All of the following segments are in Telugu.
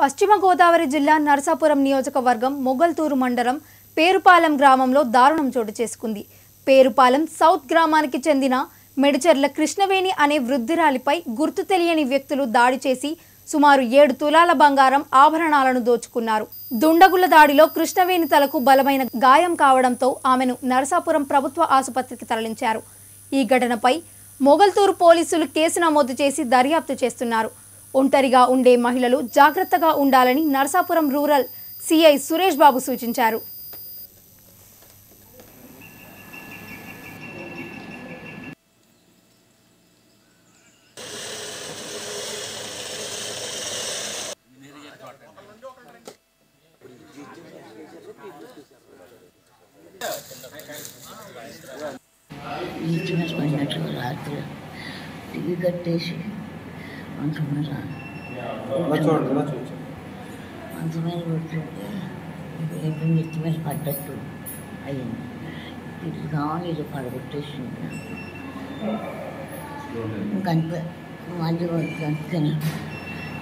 పశ్చిమ గోదావరి జిల్లా నరసాపురం నియోజకవర్గం మొగల్తూరు మండలం పేరుపాలెం గ్రామంలో దారుణం చోటు చేసుకుంది. పేరుపాలెం సౌత్ గ్రామానికి చెందిన మెడిచెర్ల కృష్ణవేణి అనే వృద్ధురాలిపై గుర్తు తెలియని వ్యక్తులు దాడి చేసి సుమారు 7 తులాల బంగారం ఆభరణాలను దోచుకున్నారు. దుండగుల దాడిలో కృష్ణవేణి తలకు బలమైన గాయం కావడంతో ఆమెను నరసాపురం ప్రభుత్వ ఆసుపత్రికి తరలించారు. ఈ ఘటనపై మొగల్తూరు పోలీసులు కేసు నమోదు చేసి దర్యాప్తు చేస్తున్నారు. ఒంటరిగా ఉండే మహిళలు జాగృతగా ఉండాలని నరసాపురం రూరల్ సిఐ సురేష్ బాబు సూచించారు. टीवी कटे अंत अंत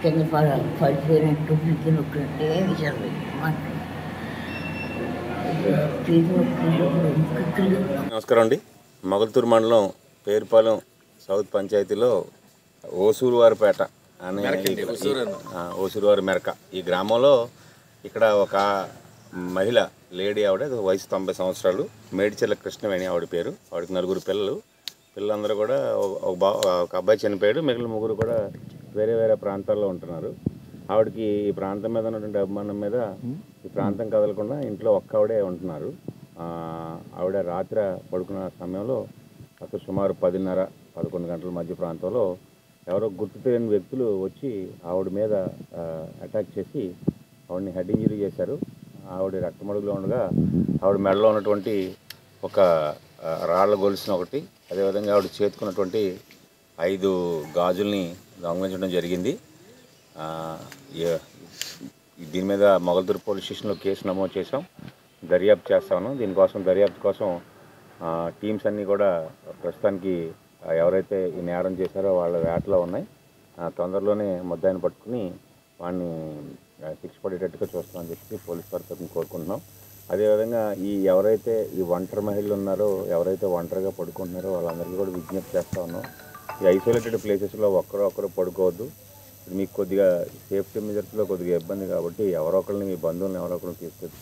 मेरे पड़े अभी पड़गटे कहीं पड़पन नौकरे नमस्कार మొగల్తూరు మండలం పేరుపాలెం సౌత్ పంచాయతీలో ఓసూరువారిపేట అనే ఓసూరువారి మెరక ఈ గ్రామంలో ఇక్కడ ఒక మహిళ లేడీ ఆవిడ వయసు 90 సంవత్సరాలు మేడిచెర్ల కృష్ణవేణి ఆవిడ పేరు. ఆవిడకి 4 పిల్లలందరూ కూడా ఒక అబ్బాయి చనిపోయాడు, మిగిలిన 3 కూడా వేరే వేరే ప్రాంతాల్లో ఉంటున్నారు. ఆవిడకి ఈ ప్రాంతం మీద ఉన్నటువంటి అభిమానం మీద ఈ ప్రాంతం కదలకుండా ఇంట్లో ఒక్క ఆవిడే ఉంటున్నారు. ఆవిడ రాత్రి పడుకున్న సమయంలో అక్కడ సుమారు 10:30–11 గంటల మధ్య ప్రాంతంలో ఎవరో గుర్తు తెలియని వ్యక్తులు వచ్చి ఆవిడ మీద అటాక్ చేసి ఆవిడని హెడ్ ఇంజరీ చేశారు. ఆవిడ రక్తమడుగులో ఉండగా ఆవిడ మెడలో ఉన్నటువంటి ఒక రాళ్ల గొలుసును ఒకటి, అదేవిధంగా ఆవిడ చేతుకున్నటువంటి 5 గాజుల్ని దొంగలించడం జరిగింది. దీని మీద మొగల్తూరు పోలీస్ స్టేషన్లో కేసు నమోదు చేశాం. దర్యాప్తు చేస్తాను. దీనికోసం దర్యాప్తు కోసం టీమ్స్ అన్నీ కూడా ప్రస్తుతానికి ఎవరైతే ఈ నేరం చేశారో వాళ్ళ వేటలో ఉన్నాయి. తొందరలోనే ముద్దాయిని పట్టుకుని వాడిని శిక్ష పడేటట్టుగా చూస్తామని చెప్పి పోలీస్ తరఫున కోరుకుంటున్నాం. అదేవిధంగా ఎవరైతే ఈ ఒంటరి మహిళలు ఉన్నారో, ఎవరైతే ఒంటరిగా పడుకుంటున్నారో వాళ్ళందరికీ కూడా విజ్ఞప్తి చేస్తూ ఉన్నాం. ఈ ఐసోలేటెడ్ ప్లేసెస్లో ఒక్కరొక్కరు పడుకోవద్దు. మీకు కొద్దిగా సేఫ్టీ మెజర్స్లో కొద్దిగా ఇబ్బంది కాబట్టి ఎవరొకరిని మీ బంధువులను ఎవరొకరిని తీసుకొచ్చి